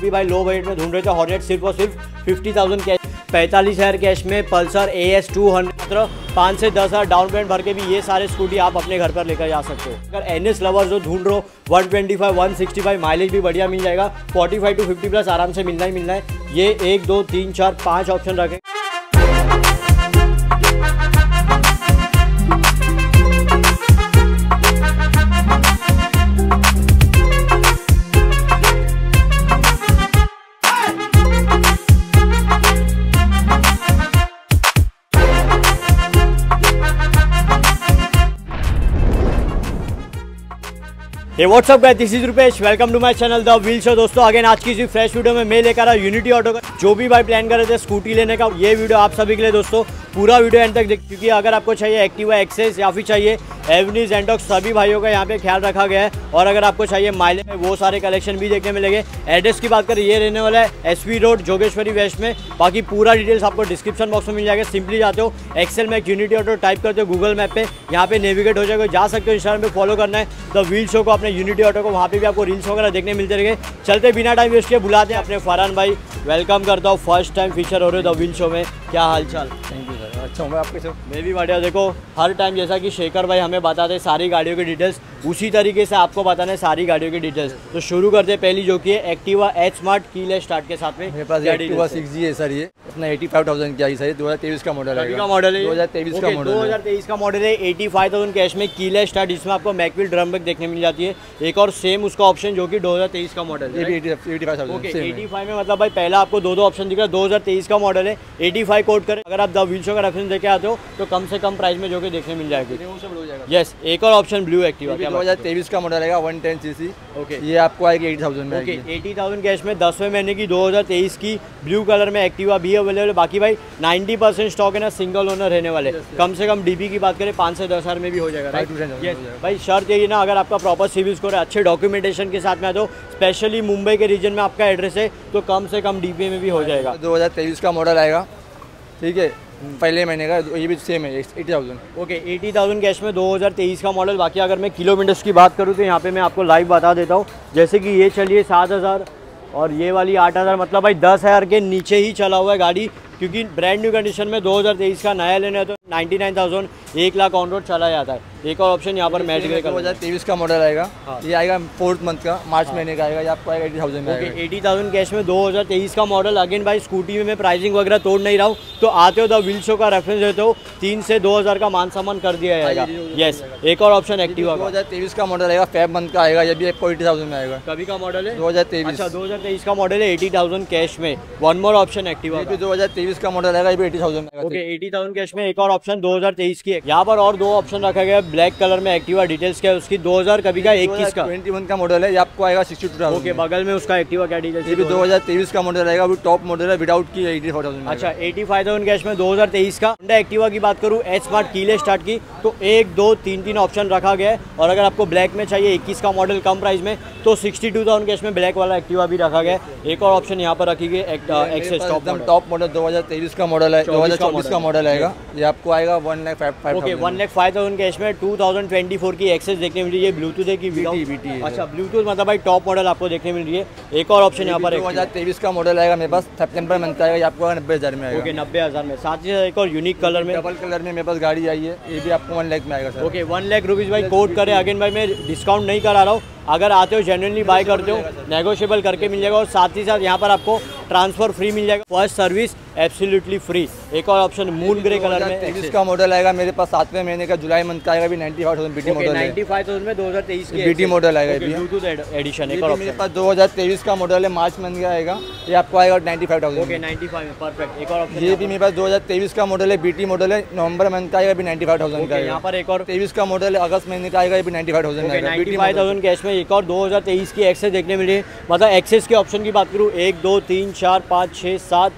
अभी भाई लो बजट में ढूंढ रहे थे हॉर्नेट सिर्फ और सिर्फ 50,000 कैश 45,000 कैश में पल्सर AS 200 5 से 10,000 डाउन पेमेंट भर के भी ये सारे स्कूटी आप अपने घर पर लेकर जा सकते हो। अगर NS लवर्स जो ढूंढ रहे हो 125-165 माइलेज भी बढ़िया मिल जाएगा, 45 to 50 प्लस आराम से मिलना ही मिलना है। ये 1, 2, 3, 4, 5 ऑप्शन रखें। ये what's up guys, this is Rupesh, welcome to my channel the wheel show. दोस्तों अगेन आज की इसी फ्रेश वीडियो में मैं लेकर आया यूनिटी ऑटो का जो भी भाई प्लान कर रहे थे स्कूटी लेने का, ये वीडियो आप सभी के लिए। दोस्तों पूरा वीडियो एंड तक देख, क्योंकि अगर आपको चाहिए एक्टिवा, एक्सेस या फिर चाहिए एवनीज, एंटॉक्स, सभी भाइयों का यहाँ पे ख्याल रखा गया है। और अगर आपको चाहिए माइलेज में वो सारे कलेक्शन भी देखने मिलेंगे। एड्रेस की बात करें, ये रहने वाला है SV रोड जोगेश्वरी वेस्ट में। बाकी पूरा डिटेल्स आपको डिस्क्रिप्शन बॉक्स में मिल जाएगा। सिंपली जाते हो Excel Mac unity auto type करते हो गूगल मैप पे, यहाँ पे नेविगेट हो जाएगा, जा सकते हो। इंस्टाग्राम पर फॉलो करना है द व्हील शो को, अपने यूनिटी ऑटो को, वहाँ पे भी आपको रील्स वगैरह देखने मिलते रहेंगे। चलते बिना टाइम वेस्ट किए बुलाते हैं अपने फरहान भाई, वेलकम करता हूँ फर्स्ट टाइम फीचर हो रहे हो द व्हील शो में। क्या हालचाल? थैंक यू सर, अच्छा हूँ आपके साथ। मैं भी बढ़िया। देखो हर टाइम जैसा कि शेखर भाई हमें बताते हैं सारी गाड़ियों की डिटेल्स, उसी तरीके से आपको बताना है सारी गाड़ियों की डिटेल्स। तो शुरू करते हैं पहली, जो कि है Activa H smart keyless start के साथ में। मेरे पास एक्टिवा 6G है सर, ये अपना 85,000 की आई सर, 2023 का मॉडल है। 2023 का मॉडल है, 85,000 कैश में कीलेस स्टार्ट, जिसमें आपको मैकविल ड्रम ब्रेक देखने मिल जाती है। एक और सेम उसका ऑप्शन जो कि 2023 का मॉडल है, 85 में। मतलब भाई पहला आपको दो ऑप्शन दिख रहा है, 2023 का मॉडल है, 85 कोड करें। अगर आप द व्हील शो का रेफरेंस देके आते हो तो कम से कम प्राइस में जो कि देखने मिल जाएगी। यस, एक और ऑप्शन ब्लू एक्टिवा 2023 का मॉडल रहेगा, 110cc। ओके, ये आपको आएगी 80,000 में। ओके, 80,000 कैश में 10वें महीने की 2023 की ब्लू कलर में एक्टिवा भी अवेलेबल है। बाकी भाई 90% स्टॉक है ना, सिंगल ओनर रहने वाले। कम से कम डीबी की बात करें 5 से 10,000 में भी हो जाएगा। भाई शर्त यही ना, अगर आपका प्रॉपर सिविल स्कोर है, अच्छे डॉक्यूमेंटेशन के साथ में आ दो, स्पेशली मुंबई के रीजन में आपका एड्रेस है, तो कम से कम डीबी में भी हो जाएगा। 2023 का मॉडल आएगा, ठीक है, पहले महीने का। ये भी सेम है 80,000। ओके, 80,000 कैश में 2023 का मॉडल। बाकी अगर मैं किलोमीटर्स की बात करूँ तो यहाँ पे मैं आपको लाइव बता देता हूँ, जैसे कि ये चलिए 7,000 और ये वाली 8,000, मतलब भाई 10,000 के नीचे ही चला हुआ है गाड़ी, क्योंकि ब्रांड न्यू कंडीशन में 2023 का नया लेना है तो 99,000 1 लाख ऑन रोड चला जाता है। एक और ऑप्शन यहाँ पर मैच करेगा, 2023 का मॉडल आएगा। हाँ। ये आएगा 4th मंथ का, मार्च महीने का आएगा, ये आपको आएगा 80,000 में। ओके, 80,000 कैश में 2023 का मॉडल। अगेन भाई स्कूटी में मैं प्राइसिंग वगैरह तोड़ नहीं रहा हूँ, तो आते हो द व्हील शो का रेफरेंस देते हो, 3 से 2,000 का मान सम्मान कर दिया जाएगा। यस, एक और ऑप्शन एक्टिवा 2023 का मॉडल आएगा, Feb मंथ का आएगा, ये भी आपको 80,000 में आएगा। कभी का मॉडल है 2023। 2023 का मॉडल है 80,000 कैश में। वन मोर ऑप्शन एक्टिवा 2023 का मॉडल आएगा, ये भी 80,000 में। ओके, 80,000 कैश में एक और ऑप्शन 2023 की है। यहाँ पर और दो ऑप्शन रखा गया है ब्लैक कलर में एक्टिवा, डिटेल्स क्या है उसकी 2000 कभी का 21 का 21 का मॉडल है, ये आपको आएगा 62,000। ओके, बगल में उसका एक्टिवा क्या डिटेल्स, ये भी 2023 का मॉडल आएगा, वो टॉप मॉडल है विदाउट की 84,000। अच्छा, 85,000 कैश में 2023 का। होंडा एक्टिवा की बात करूँ एच स्मार्ट कीले स्टार्ट की, तो 1, 2, 3 ऑप्शन रखा गया है। और अगर आपको ब्लैक में चाहिए 21 का मॉडल कम प्राइस में, तो 62,000 कैश में ब्लैक वाला एक्टिवा भी रखा गया है। एक और ऑप्शन यहाँ पर रखी गई एक्सेस टॉप मॉडल 2023 का मॉडल है, 2024 का मॉडल आएगा, ये आपको आएगा 1,05,000 कैश में। 2024 की एक्सेस देखने मिल रही है, ब्लूटूथ है कि VT? अच्छा, ब्लूटूथ मतलब भाई टॉप मॉडल आपको देखने मिल रही है। एक और ऑप्शन यहाँ पर 2023 का मॉडल आएगा मेरे पास, सितंबर मंथ आएगा, ये आपको 90,000 में आएगा। ओके, 90,000 में। साथ ही एक और यूनिक कलर में, डबल कलर में मेरे पास गाड़ी आई है, ये भी आपको 1 लाख में आएगा सर। ओके, 1 लाख रुपीज़ भाई कोट करे। अगेन भाई मैं डिस्काउंट नहीं करा रहा हूँ, अगर आते हो जेन्युइनली बाय करते हो नेगोशिएबल करके मिल जाएगा। और साथ ही साथ यहाँ पर आपको ट्रांसफर फ्री मिल जाएगा, फर्स्ट सर्विस एब्सोल्युटली फ्री। एक और ऑप्शन मून ग्रे कलर में 2023 का मॉडल आएगा मेरे पास, 7वें महीने का जुलाई मंथ का आएगा, भी 95,000 बीटी मॉडल है। 95,000 में 2023 की बीटी मॉडल आएगा, भी ब्लूटूथ एडिशन। एक और मेरे पास 2023 का मॉडल है, मार्च मंथ का आएगा, ये आपको आएगा 95,000। ओके, 95 में परफेक्ट। एक और ऑप्शन ये भी मेरे पास 2023 का मॉडल है, बीटी मॉडल है, नवंबर मंथ का आएगा, भी 95,000 का। यहाँ पर एक और 23 का मॉडल है, अगस्त महीने का आएगा, ये भी 95,000 कैश में। एक और 2023 की एक्सेस देखने मिली है, मतलब एक्सेस के ऑप्शन की बात करूँ 1, 2, 3, 4, 5, 6, 7,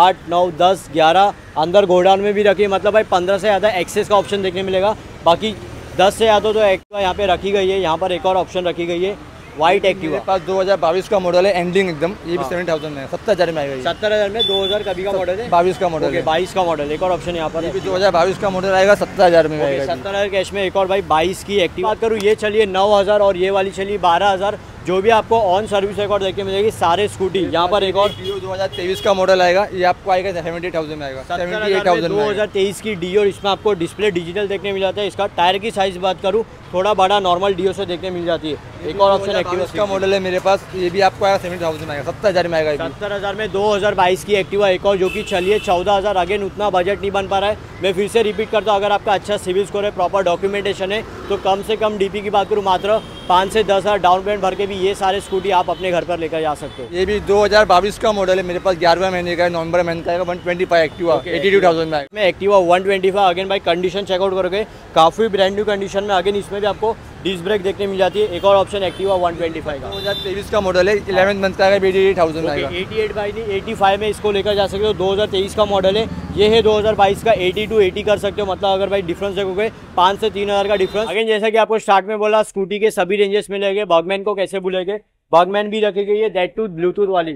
8, 9, 10, 11 अंदर गोडाउन में भी रखिए, मतलब भाई 15 से ज़्यादा एक्सेस का ऑप्शन देखने मिलेगा। बाकी 10 से ज़्यादा तो एक्टिवा यहाँ पे रखी गई है। यहाँ पर एक और ऑप्शन रखी गई है व्हाइट एक्टिवा, पास 2022 का मॉडल है, एंडिंग एकदम, ये भी 70,000 में, 70,000 में आएगा। 70,000 में 2000 कभी का मॉडल है, 22 का मॉडल है, 22 का मॉडल। एक और ऑप्शन यहाँ पर 2022 का मॉडल आएगा, 70,000 में आएगा, 70,000 कैश में। एक और भाई 22 की एक्टिवा बात करूँ, ये चलिए 9,000 और ये वाली चलिए 12,000, जो भी आपको ऑन सर्विस रिकॉर्ड देखने मिलेगी सारे स्कूटी यहाँ पर रिकॉर्ड। 2023 का मॉडल आएगा, ये आपको आएगा 70,000 में आएगा, 78,000 में। 2023 की डीओ, इसमें आपको डिस्प्ले डिजिटल देखने मिल जाता है। इसका टायर की साइज बात करूँ थोड़ा बड़ा नॉर्मल डीओ से देखने मिल जाती है। एक और ऑप्शन एक्टिवा का मॉडल है मेरे पास, ये भी आपको आएगा 70,000 में आएगा, 70,000 में आएगा। 70,000 में 2022 की एक्टिवा एक और, जो कि चलिए 14,000, अगेन उतना बजट नहीं बन पा रहा है। मैं फिर से रिपीट करता हूँ, अगर आपका अच्छा सिविल स्कोर है, प्रॉपर डॉक्यूमेंटेशन है, तो कम से कम डीपी की बात करूँ मात्र 5 से 10 हज़ार डाउन पेमेंट भर के भी ये सारे स्कूटी आप अपने घर पर लेकर जा सकते हो। ये भी 2022 का मॉडल है मेरे पास, 11वें महीने का, नवंबर महीने का, 125 एक्टिवा 82,000 में। मैं एक्टिवा 125 अगेन भाई कंडीशन चेकआउट करोगे काफ़ी ब्रांड न्यू कंडीशन में। अगेन इसमें भी आपको डिस्क ब्रेक देखने मिल जाती है। एक और ऑप्शन एक्टिवा 125 का 2023 का मॉडल है, 11 मंथ का है, 88,000 में आएगा। 88 बाई नहीं 85 में इसको लेकर जा सकते हो। 2023 का मॉडल है, ये है 2022 का, 80 कर सकते हो। मतलब अगर भाई डिफरेंस देखोगे 5 से 3 हज़ार का डिफरेंस। अगेन जैसा कि आपको स्टार्ट में बोला, स्कूटी के सभी रेंजेस मिलेंगे। बॉगमैन को कैसे भूलेंगे, बॉगमैन भी रखेगी ये दैट टू ब्लूटूथ वाली।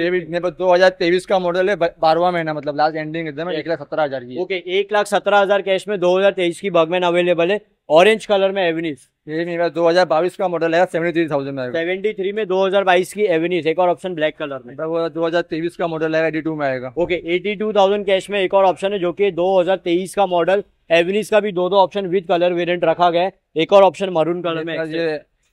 ये भी 2023 का मॉडल है, 12वां महीना, मतलब लास्ट एंडिंग एकदम 1,17,000 की। ओके, 1,17,000 कैश में 2023 की बॉगमैन अवेलेबल है, ऑरेंज कलर में एवेनिस। ये मेरा 2022 का मॉडल है, 73,000 में आएगा। 73 में 2022 की एवेनिस। एक और ऑप्शन ब्लैक कलर में, 2023 का मॉडल है, 82 में आएगा। ओके, 82,000 कैश में एक और ऑप्शन है, जो कि 2023 का मॉडल एवेनिस का भी दो ऑप्शन विद कलर वेरिएंट रखा गया है। एक और ऑप्शन मरून कलर में,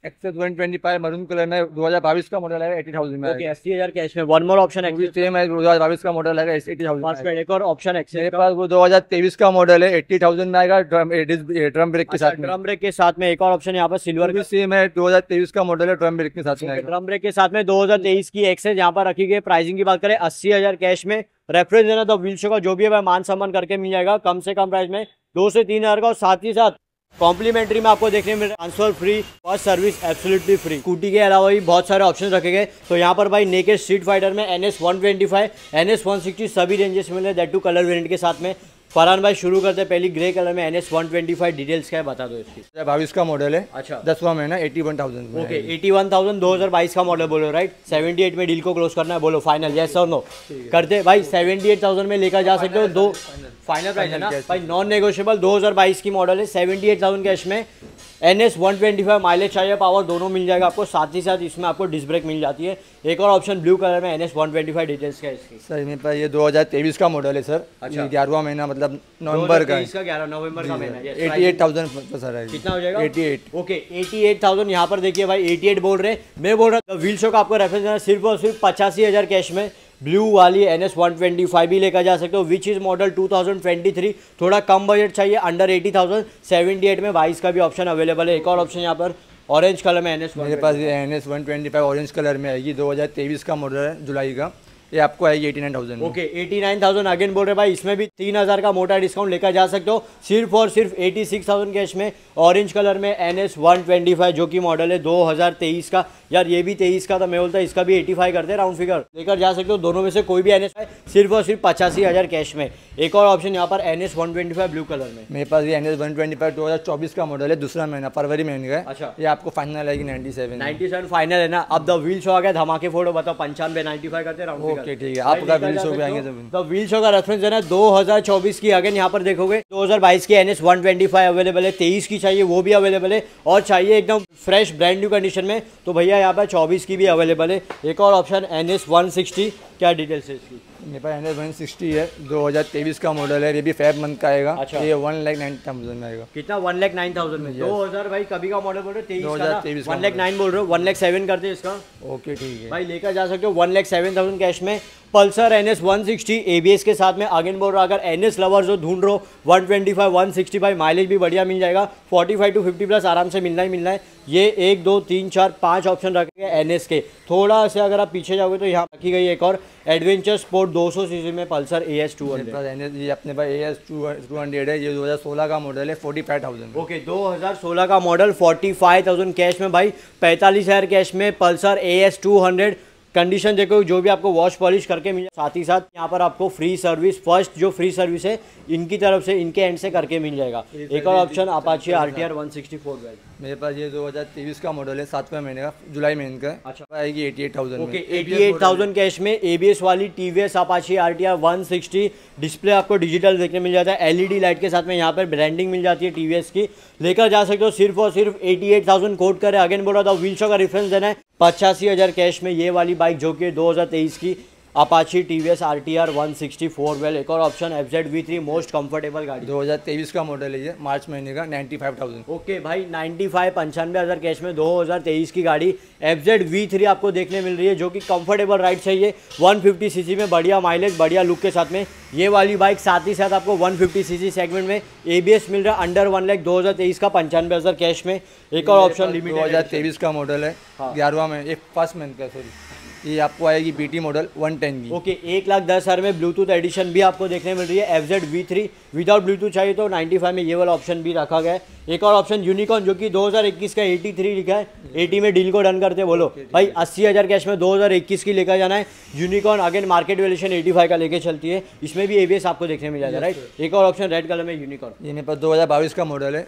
एक्सेस 125 मरून कलर में, 2022 का मॉडल आएगा, 80,000 में। ओके, 80,000 कैश में। One more option Access same है, 2022 का मॉडल आएगा, 80,000 में। एक और ऑप्शन एक्सेस मेरे पास, वो 2023 का मॉडल है, 80,000 में आएगा, ड्रम ब्रेक के साथ में। ड्रम ब्रेक के साथ में एक और ऑप्शन यहाँ पर सिल्वर भी सेम है, 2023 का मॉडल है, ड्रम ब्रेक के साथ में। ड्रम ब्रेक के साथ में 2023 की एक्सेस यहाँ पर रखी गई। प्राइसिंग की बात करें 80,000 कैश में। रेफरेंस देना तो व्हील शो का जो भी है मान सम्मान करके मिल जाएगा कम से कम प्राइस में, 2 से 3 हज़ार का। और साथ ही साथ कॉम्प्लीमेंट्री में आपको देखने मिल रहा है ट्रांसफर फ्री और सर्विस एब्सोल्युटली फ्री। स्कूटी के अलावा भी बहुत सारे ऑप्शन रखे गए। तो यहाँ पर भाई नेकेड स्ट्रीट फाइटर में NS 125, NS 160 सभी रेंजेस मिले दैट टू कलर वेरिएंट के साथ में। फरहान भाई शुरू करते हैं पहली ग्रे कलर में NS 125। डिटेल्स क्या है बता दो इसकी। 22 का मॉडल है, अच्छा 10वां महीना, 81,000। ओके, 81,000 2022 का मॉडल बोलो राइट। 78 में डील को क्लोज करना है, बोलो फाइनल यस और नो करते भाई। 78,000 में लेकर जा सकते हो। दो फाइनल प्राइस है ना भाई, नॉन नेगोशिएबल। 2022 की मॉडल है, 78,000 कैश में। NS 125 माइलेज चाहिए, पावर दोनों मिल जाएगा आपको। साथ ही साथ इसमें आपको डिस्क ब्रेक मिल जाती है। एक और ऑप्शन ब्लू कलर में NS 125। डिटेल्स क्या इसकी सर। मेरे पास ये 2023 का मॉडल है सर, 11वां महीना, मतलब नवंबर का, 11 नवंबर का महीना। 88,000 सर है, कितना हो जाएगा 88। ओके, 88,000 यहाँ पर देखिए भाई 88 बोल रहे हैं, मैं बोल रहा हूँ। व्हील शो का आपको रेफरेंस देना सिर्फ और सिर्फ 85,000 कैश में। ब्लू वाली NS 125 भी लेकर जा सकते हो, विच इज़ मॉडल 2023। थोड़ा कम बजट चाहिए, अंडर 80,000। 78 में 22 का भी ऑप्शन अवेलेबल है। एक और ऑप्शन यहाँ पर ऑरेंज कलर में NS मेरे पास ये NS 125 ऑरेंज कलर में आएगी। 2023 का मॉडल है, जुलाई का, ये आपको आएगी 89,000। ओके, 89,000 अगेन बोल रहे भाई। इसमें भी 3,000 का मोटा डिस्काउंट लेकर जा सकते हो सिर्फ और सिर्फ 86,000 कैश में। ऑरेंज कलर में NS 125 जो कि मॉडल है 2023 का। यार ये भी 23 का था, मैं बोलता इसका भी 85 करते हैं, राउंड फिगर लेकर जा सकते हो। दोनों में से कोई भी NS सिर्फ और सिर्फ 85,000 कैश में। एक और ऑप्शन यहाँ पर NS 125 ब्लू कलर में। मेरे पास ये NS 125 2024 का मॉडल है, दूसरा महीना, फरवरी महीने का। अच्छा, ये आपको फाइनल आएगी 97 फाइनल है ना। अब द व्हील शो आ गया, धमाके फोड़ो, बताओ 95 95 करते हैं, राउंड। ओके ठीक है, आपका व्हील शो भी आएंगे। तो व्हील शो का रेफरेंस है ना 2024 की। अगेन यहाँ पर देखोगे 2022 की NS 125 अवेलेबल है, 23 की चाहिए वो भी अवेलेबल है, और चाहिए एकदम फ्रेश ब्रांड न्यू कंडीशन में तो भैया यहाँ पर 24 की भी अवेलेबल है। एक और ऑप्शन NS 160। क्या डिटेल्स है इसकी। मेरे पास NS 160 है, 2023 का मॉडल है, ये भी फेब मंथ का आएगा। अच्छा, ये 1,09,000 में आएगा। कितना 1,09,000 में। 2000 भाई कभी का मॉडल बोल रहे हो, 23 1,09,000 बोल रहे हो, 1,07,000 करते हैं इसका। ओके ठीक है भाई, लेकर जा सकते हो 1,07,000 कैश में। पल्सर NS 160 ABS के साथ में। अगेन बोल रहा, अगर NS लवर्स जो ढूंढ रहे हो 125 160 माइलेज भी बढ़िया मिल जाएगा, 45 to 50 प्लस आराम से मिलना ही मिलना है। ये 1 2 3 4 5 ऑप्शन रखे गए NS के। थोड़ा से अगर आप पीछे जाओगे तो यहाँ रखी गई एक और एडवेंचर स्पोर्ट 200 सीसी में पल्सर AS 200। ये अपने पास AS 200 है, ये 2016 का मॉडल है, 45,000। ओके, 2016 का मॉडल 45,000 कैश में भाई। 45,000 कैश में पल्सर AS 200। कंडीशन देखो जो भी आपको वॉश पॉलिश करके मिल जाए, साथ ही साथ यहाँ पर आपको फ्री सर्विस, फर्स्ट जो फ्री सर्विस है इनकी तरफ से, इनके एंड से करके मिल जाएगा। एक और ऑप्शन अपाचे RTR 164 बैग। मेरे पास ये 2023 का मॉडल है, 7वें महीने का, जुलाई महीने का। अच्छा, आएगी 88,000। ओके, 88,000 कैश में। ABS वाली TVS अपाचे RTR 160। डिस्प्ले आपको डिजिटल देखने मिल जाता है, LED लाइट के साथ में। यहाँ पर ब्रांडिंग मिल जाती है TVS की। लेकर जा सकते हो सिर्फ और सिर्फ 88,000 कोड करें। अगेन बोल रहा था व्हील शो का रेफरेंस देना है 85,000 कैश में ये वाली बाइक जो कि 2023 की अपाची टीवीएस आरटीआर 164 वेल। एक और option FZ V3 most comfortable गाड़ी 2023 का मॉडल है ये, मार्च महीने का 95,000। ओके भाई 95,95,000 कैश में 2023 की गाड़ी एफजेड V3 आपको देखने मिल रही है जो कि कंफर्टेबल राइड चाहिए। 150 सीसी में बढ़िया माइलेज बढ़िया लुक के साथ में ये वाली बाइक, साथ ही साथ आपको 150 सीसी सेगमेंट में ABS मिल रहा है अंडर 1 लाख 2023 का 95,000 कैश में। एक और ऑप्शन लिमिटेड 2023 का मॉडल है 11वां में एक पास मंथ का, सॉरी ये आपको आएगी BT मॉडल 110 की। ओके 1,10,000 में ब्लूटूथ एडिशन भी आपको देखने मिल रही है। FZ V3 विदाउट ब्लूटूथ चाहिए तो 95 में ये वाला ऑप्शन भी रखा गया है। एक और ऑप्शन यूनिकॉर्न जो कि 2021 का 83 लिखा है, 80 में डील को डन करते हैं। बोलो भाई 80,000 कैश में 2021 की लेकर जाना है यूनिकॉर्न। अगेन मार्केट वैल्यूशन 85 का लेके चलती है, इसमें भी ABS आपको देखने मिल जाएगा राइट। एक और ऑप्शन रेड कलर में यूनिकॉर्न, ये पर 2022 का मॉडल है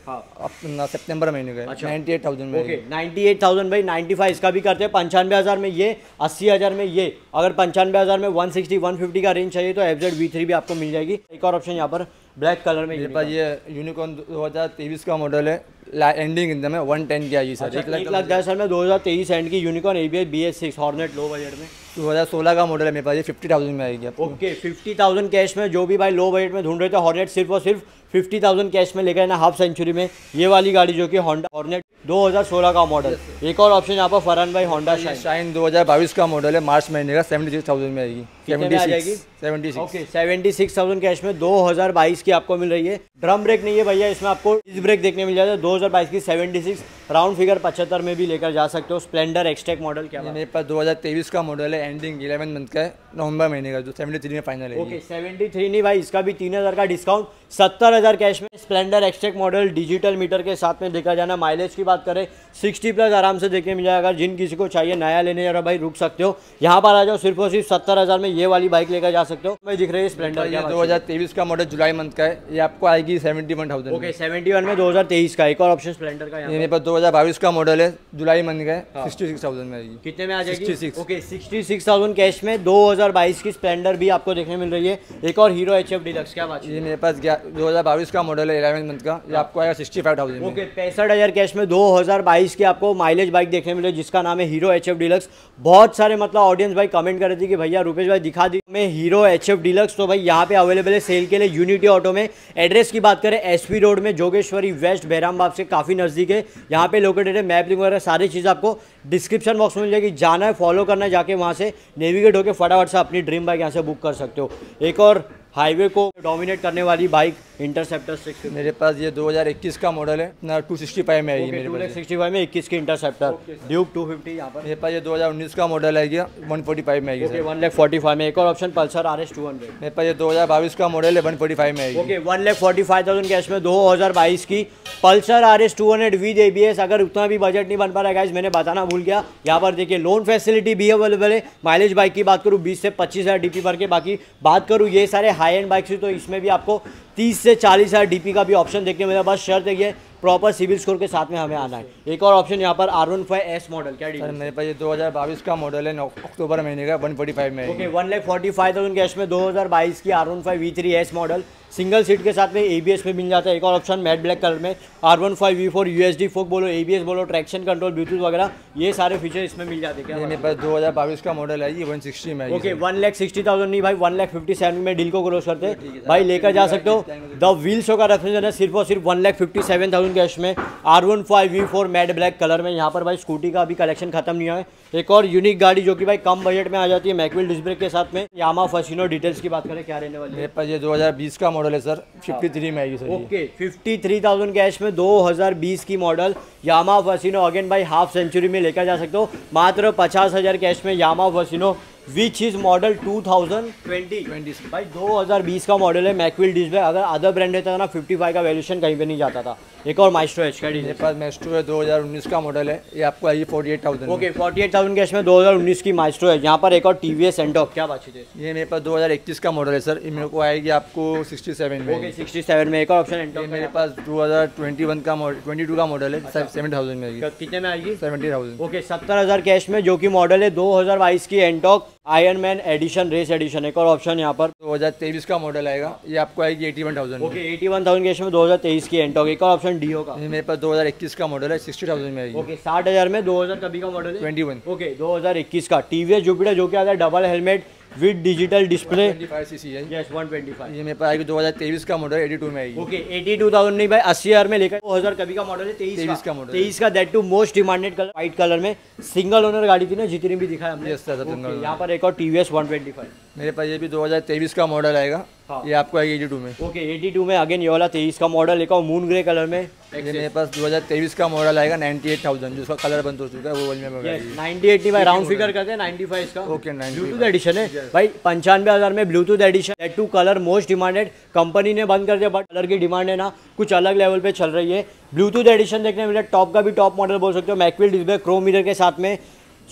सितंबर महीने का 98,000। 98,000 भाई 95 इसका भी करते हैं। 95,000 में ये, 80,000 में ये, अगर 95,000 में 160-150 का रेंज चाहिए तो FZ V3 भी आपको मिल जाएगी। एक और ऑप्शन यहाँ पर ब्लैक कलर में ये यूनिकॉर्न 2023 का मॉडल है, एंडिंग एकदम है 110 की आई सर। 1,10,000 में 2023 एंड की Unicorn ABS BS6 Hornet low budget में 2016 का मॉडल है मेरे पास, ये 50,000 में आएगी। ओके 50,000 कैश में जो भी भाई लो बजट में ढूंढ रहे थे हॉर्नेट, सिर्फ और सिर्फ 50,000 कैश में लेकर ना हाफ सेंचुरी में ये वाली गाड़ी जो कि होंडा हॉर्नेट 2016 का मॉडल। एक और ऑप्शन यहाँ पर फरहान भाई होंडा शाइन 2022 का मॉडल है, मार्च महीने का 76,000 में आएगी। 76,000 ओके 76,000 कैश में 2022 की आपको मिल रही है। ड्रम ब्रेक नहीं है भैया इसमें, आपको इस ब्रेक देखने मिल जाता है 2022 की 76 राउंड फिगर 75 में भी लेकर जा सकते हो। स्प्लेंडर एक्सटेक मॉडल क्या मेरे पास 2023 का मॉडल है, एंडिंग 11 मंथ का है, नवंबर महीने का, जो 73 में फाइनल है। ओके 73 नहीं भाई इसका भी 3,000 का डिस्काउंट 70,000 कैश में Splendor Xtec model digital meter के साथ में देखा जाना। माइलेज की बात करें 60+ आराम से देखने मिल जाएगा। जिन किसी को चाहिए नया लेने जा रहा भाई रुक सकते हो, यहाँ पर आ जाओ सिर्फ और सिर्फ 70,000 में ये वाली बाइक लेकर जा सकते हो। भाई दिख रही है स्प्लेंडर 2023 का मॉडल जुलाई मंथ का है, ये आपको आएगी 71,000। ओके 71 में 2023 का। एक और ऑप्शन स्प्लेंडर का मेरे पास 2022 का मॉडल है, जुलाई मंथ का है, 66,000 में आएगी। कितने में आ जाएगी? 66। ओके 66,000 कैश में 2022 की स्प्लेंडर भी आपको देखने मिल रही है। एक और हीरो HF डिलक्स क्या बात है, ये मेरे पास 2022 का मॉडल है, 11 मंथ का, ये आपको आएगा 65,000। ओके 65,000 कैश में 2022 की आपको माइलेज बाइक देखने मिल रही है जिसका नाम है हीरो HF डिलक्स। बहुत सारे मतलब ऑडियंस भाई कमेंट कर रहे थे कि भैया रुपेश भाई दिखा दी मैं हीरो HF डिलक्स, तो भाई यहाँ पे अवेलेबल है सेल के लिए यूनिटी ऑटो में। एड्रेस की बात करें SP रोड में जोगेश्वरी वेस्ट बहरामबाग से काफ़ी नज़दीक है, यहाँ पे लोकेटेड है। मैप लिंक वगैरह सारी चीज़ आपको डिस्क्रिप्शन बॉक्स में मिल जाएगी, जाना है फॉलो करना है, जाके वहाँ से नेविगेट होकर फटाफट से अपनी ड्रीम बाइक यहाँ से बुक कर सकते हो। एक और हाईवे को डोमिनेट करने वाली बाइक इंटरसेप्टर 6 मेरे पास, ये 2021 का मॉडल है ना, 265 में आएगी। मेरे पास 265 में 21 की इंटरसेप्टर ड्यूक 250 यहाँ पर मेरे पास, ये 2019 का मॉडल आएगी, 145 में आएगी। ओके 1,45,000 में। एक और ऑप्शन पल्सर RS 200 मेरे पास, ये 2022 का मॉडल है, 145 में आएगी। ओके 1,45,000 कैश में 2022 की पल्सर RS 200 विद ABS। अगर उतना भी बजट नहीं बन पा रहा है गाइस, मैंने बताना भूल गया, यहाँ पर देखिए लोन फैसिलिटी भी अवेलेबल है। माइलेज बाइक की बात करूँ 20 से 25,000 DP भर के, बाकी बात करूँ ये सारे हाई एंड बाइक से तो इसमें भी आपको 30 से 40,000 DP का भी ऑप्शन देखने मिलेगा। बस शर्त है प्रॉपर सिविल स्कोर के साथ में हमें आना है। एक और ऑप्शन यहाँ पर R15S मॉडल क्या डील है मेरे पास, ये 2022 का मॉडल है, अक्टूबर महीने का, 145 में। ओके 1,45,000 कैश में 2022 की R15 V3S model single seat के साथ में ABS में मिल जाता है। एक और ऑप्शन मैट ब्लैक कलर में R15 V4 USD फोक बोलो, ABS बोलो, ट्रैक्शन कंट्रोल, ब्लूटूथ वगैरह ये सारे फीचर इसमें मिल जाते हैं। मेरे पास 2022 का मॉडल है, ये 160 में। ओके 1,60,000 नहीं भाई 1,57,000 में डील को क्लोज करते भाई, लेकर जा सकते हो। द व्हील शो का रेफरेंस है सिर्फ और सिर्फ 1,57,000 कैश में R15 V4 mat black colour में। यहाँ पर भाई स्कूटी का भी कलेक्शन खत्म नहीं है। एक और यूनिक गाड़ी जो कि भाई कम बजट में आ जाती है मैकविल डिस्क ब्रेक के साथ में, यामा फैसिनो। डिटेल्स की बात करें क्या रहने वाली है, मेरे पास ये 2020 का मॉडल है सर, 53 में आएगी सर। ओके 53,000 कैश में 2020 की मॉडल यामा फैसिनो। अगेन भाई हाफ सेंचुरी में लेकर जा सकते हो। मात्र 50,000 कैश में Yamaha Fascino which is model 2020 भाई 2020 का मॉडल है, मैकविल डिस्क ब्रेक। अगर अदर ब्रांड रहता था ना 55 का वैल्यूशन कहीं पे नहीं जाता था। एक और माइस्ट्रो एच का मेरे पास, माइस्ट्रो है 2019 का मॉडल है, ये आपको आएगी 48,000। ओके 48,000 कैश में 2019 की माइस्ट्रो है। यहाँ पर एक और TVS एंटॉप क्या बातचीत है, ये मेरे पास 2021 का मॉडल है सर, ये मेरे को आएगी आपको 67 में। ओके 67 में। एक और ऑप्शन एंटॉप मेरे पास 2021 का मॉडल 22 का मॉडल है, 7,000 में आएगी। कितने में आएगी? 70,000। ओके 70,000 कैश में जो कि मॉडल है 2022 की Ntorq iron man edition, race edition, एक और ऑप्शन यहाँ पर 2023 का मॉडल आएगा, ये आपको आएगी 81,000। ओके, 81,000 के इसमें 2023 की एंटॉक। एक और ऑप्शन डीओ का, मेरे पास 2021 का मॉडल है, 60,000 में आएगी। ओके, 60,000 में 2000 कभी का मॉडल है, 21। ओके, 2021 का टीवीएस जुपिटर जो कि आता है double helmet with digital display 125cc है। यस, 125। ये मेरे पास आएगी 2023 का मॉडल, 82 में आएगी। ओके, 82,000 नहीं भाई, 80,000 में लेकर 2000 कभी का मॉडल है, 23 का मॉडल, 23 का। That two most demanded colour white colour में, सिंगल ओनर गाड़ी थी ना जितनी भी दिखाया हमने। Yes sir, single. यहाँ पर एक और टीवीएस 125, मेरे पास ये भी 2023 का मॉडल आएगा। हाँ। ये आपको आएगी 82 में। ओके, 82 में अगेन ये वाला 23 का मॉडल। एक और मून ग्रे कलर में, मेरे पास 2023 का मॉडल आएगा, 98,000 जिसका कलर बंद हो चुका है वो में। 98 नहीं भाई, राउंड फिगर करते हैं 95 इसका। ओके, ब्लूटूथ एडिशन है भाई, 95,000 में Bluetooth edition. That two colour most demanded, company ने बंद कर दिया बट कलर की डिमांड है ना कुछ अलग लेवल पे चल रही है। ब्लूटूथ एडिशन देखने मिले, टॉप का भी टॉप मॉडल बोल सकते हो। मैक्विल डिस्प्ले क्रोम मिरर के साथ में।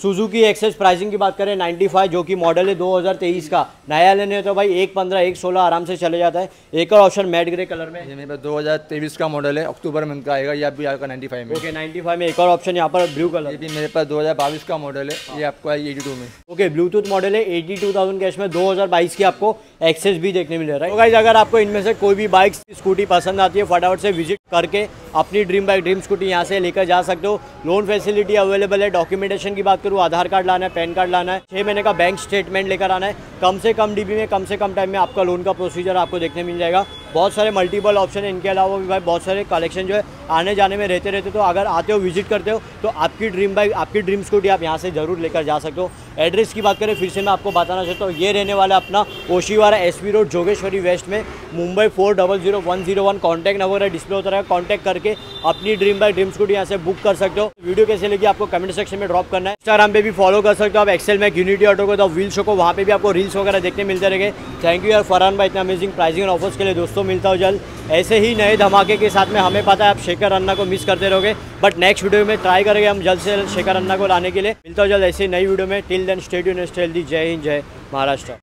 सुजुकी एक्सेस प्राइसिंग की बात करें 95 जो कि मॉडल है 2023 का। नया लेने तो भाई 1,15, 1,16 आराम से चले जाता है। एक और ऑप्शन मैट ग्रे कलर में, ये मेरे पास 2023 का मॉडल है, अक्टूबर मंथ का आएगा, ये आप भी आएगा 95 में। ओके, 95 में। एक और ऑप्शन यहाँ पर ब्लू कलर, ये भी मेरे पास 2022 का मॉडल है, ये आपको आएगी 82 में। ओके, ब्लूटूथ मॉडल है, 82,000 कैश में 2022 की आपको एक्सेस भी देखने मिल रहा है। अगर आपको इनमें से कोई भी बाइक स्कूटी पसंद आती है फटाफट से विजिट करके अपनी ड्रीम बाइक ड्रीम स्कूटी यहाँ से लेकर जा सकते हो। लोन फैसिलिटी अवेलेबल है। डॉक्यूमेंटेशन की बात करूँ, आधार कार्ड लाना है, पैन कार्ड लाना है, 6 महीने का बैंक स्टेटमेंट लेकर आना है। कम से कम डीबी में, कम से कम टाइम में आपका लोन का प्रोसीजर आपको देखने मिल जाएगा। बहुत सारे मल्टीपल ऑप्शन है। इनके अलावा भी भाई बहुत सारे कलेक्शन जो है आने जाने में रहते। तो अगर आते हो विजिट करते हो तो आपकी ड्रीम बाइक, आपकी ड्रीम स्कूटी आप यहाँ से ज़रूर लेकर जा सकते हो। एड्रेस की बात करें फिर से मैं आपको बताना चाहता हूँ, ये रहने वाला अपना Oshiwara SV road, Jogeshwari west में, मुंबई 400101। कॉन्टैक्ट नंबर है डिस्प्ले होता है, कॉन्टैक्ट करके अपनी ड्रीम बाइक ड्रीम स्कूटी यहाँ से बुक कर सकते हो। वीडियो कैसे लगी आपको कमेंट सेक्शन में ड्रॉप करना है। इंस्टाग्राम पे भी फॉलो कर सकते हो आप, एक्सेल मैक यूनिटी ऑटो को, द व्हील शो को, वहाँ पे भी आपको रील्स वगैरह देखने मिलते रहेंगे। थैंक यू यार फरहान भाई इतना अमेजिंग प्राइसिंग और ऑफर्स के लिए। दोस्तों, मिलता हो जल्द ऐसे ही नए धमाके के साथ में। हमें पता है आप शेखर अन्ना को मिस करते रहोगे बट नेक्स्ट वीडियो में ट्राई करेंगे हम जल्द से जल्द शेखर अन्ना को लाने के लिए। मिलता हो जल्द ऐसे नई वीडियो में। Till then stay tuned, stay healthy. जय हिंद, जय महाराष्ट्र।